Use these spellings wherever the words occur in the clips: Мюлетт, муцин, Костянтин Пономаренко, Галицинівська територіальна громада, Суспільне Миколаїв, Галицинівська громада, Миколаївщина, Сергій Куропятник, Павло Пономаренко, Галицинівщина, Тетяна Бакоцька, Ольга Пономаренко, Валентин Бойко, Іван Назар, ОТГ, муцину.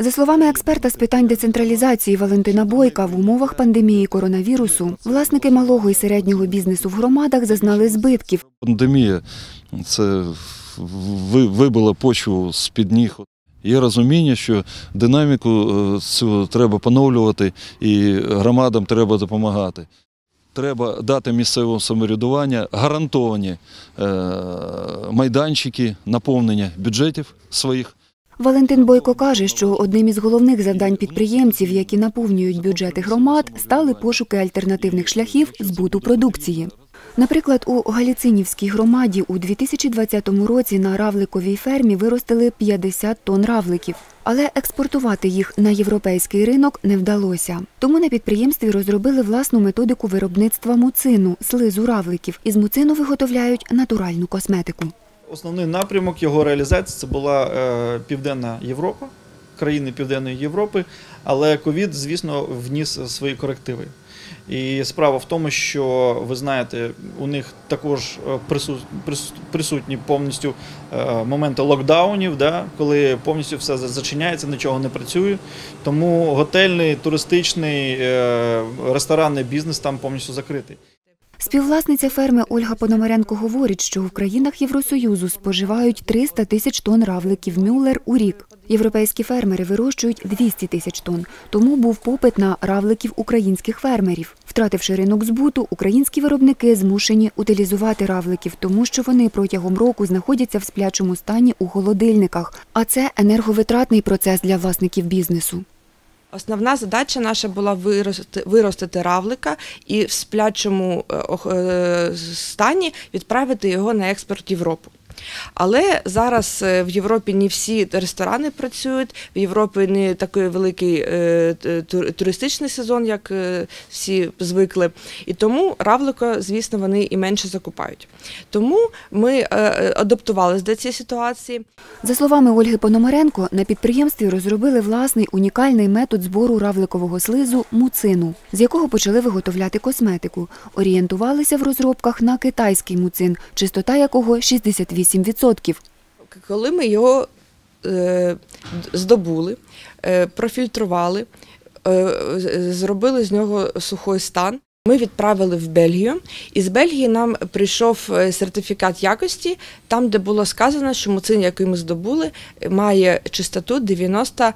За словами експерта з питань децентралізації Валентина Бойка, в умовах пандемії коронавірусу власники малого і середнього бізнесу в громадах зазнали збитків. Пандемія – це вибила почву з-під ніг. Є розуміння, що динаміку цю треба поновлювати і громадам треба допомагати. Треба дати місцевому самоврядуванню гарантовані майданчики, наповнення бюджетів своїх. Валентин Бойко каже, що одним із головних завдань підприємців, які наповнюють бюджети громад, стали пошуки альтернативних шляхів збуту продукції. Наприклад, у Галицинівській громаді у 2020 році на равликовій фермі виростили 50 тонн равликів. Але експортувати їх на європейський ринок не вдалося. Тому на підприємстві розробили власну методику виробництва муцину – слизу равликів. Із муцину виготовляють натуральну косметику. Основний напрямок його реалізації – це була Південна Європа, країни Південної Європи, але ковід, звісно, вніс свої корективи. І справа в тому, що, ви знаєте, у них також присутні повністю моменти локдаунів, коли повністю все зачиняється, нічого не працює. Тому готельний, туристичний, ресторанний бізнес там повністю закритий. Співвласниця ферми Ольга Пономаренко говорить, що в країнах Євросоюзу споживають 300 тисяч тонн равликів Мюлетт у рік. Європейські фермери вирощують 200 тисяч тонн, тому був попит на равликів українських фермерів. Втративши ринок збуту, українські виробники змушені утилізувати равликів, тому що вони протягом року знаходяться в сплячому стані у холодильниках. А це енерговитратний процес для власників бізнесу. Основна задача наша була виростити равлика і в сплячому стані відправити його на експорт в Європу. Але зараз в Європі не всі ресторани працюють, в Європі не такий великий туристичний сезон, як всі звикли, і тому равлика, звісно, вони і менше закупають. Тому ми адаптувалися до цієї ситуації. За словами Ольги Пономаренко, на підприємстві розробили власний унікальний метод збору равликового слизу – муцину, з якого почали виготовляти косметику. Орієнтувалися в розробках на китайський муцин, чистота якого – 68%. Коли ми його здобули, профільтрували, зробили з нього сухий стан, ми відправили в Бельгію, і з Бельгії нам прийшов сертифікат якості, там, де було сказано, що муцин, який ми здобули, має чистоту 96%.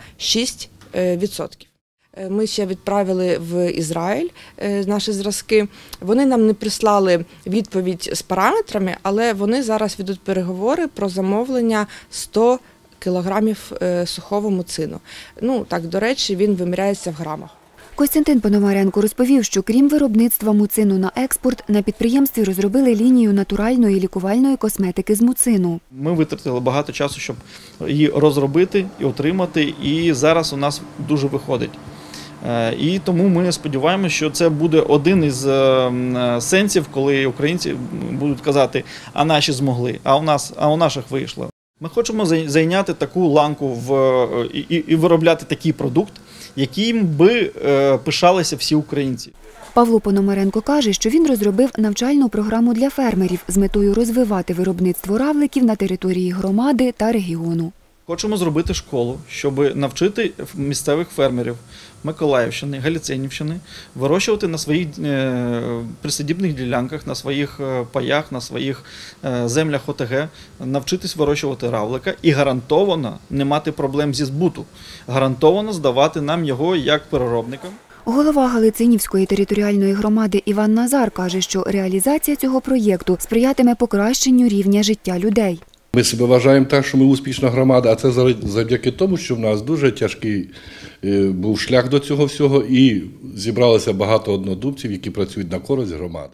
Ми ще відправили в Ізраїль наші зразки. Вони нам не прислали відповідь з параметрами, але вони зараз ведуть переговори про замовлення 100 кілограмів сухого муцину. Ну, так, до речі, він виміряється в грамах. Костянтин Пономаренко розповів, що крім виробництва муцину на експорт, на підприємстві розробили лінію натуральної лікувальної косметики з муцину. Ми витратили багато часу, щоб її розробити і отримати, і зараз у нас дуже виходить. І тому ми сподіваємося, що це буде один із сенсів, коли українці будуть казати, а наші змогли, а у наших вийшло. Ми хочемо зайняти таку ланку і виробляти такий продукт, яким би пишалися всі українці. Павло Пономаренко каже, що він розробив навчальну програму для фермерів з метою розвивати виробництво равликів на території громади та регіону. Хочемо зробити школу, щоб навчити місцевих фермерів Миколаївщини, Галицинівщини вирощувати на своїх присадибних ділянках, на своїх паях, на своїх землях ОТГ, навчитись вирощувати равлика і гарантовано не мати проблем зі збуту, гарантовано здавати нам його як переробникам. Голова Галицинівської територіальної громади Іван Назар каже, що реалізація цього проєкту сприятиме покращенню рівня життя людей. Ми себе вважаємо так, що ми успішна громада, а це завдяки тому, що в нас дуже тяжкий був шлях до цього всього і зібралося багато однодумців, які працюють на користь громади.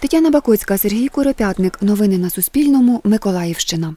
Тетяна Бакоцька, Сергій Куропятник. Новини на Суспільному. Миколаївщина.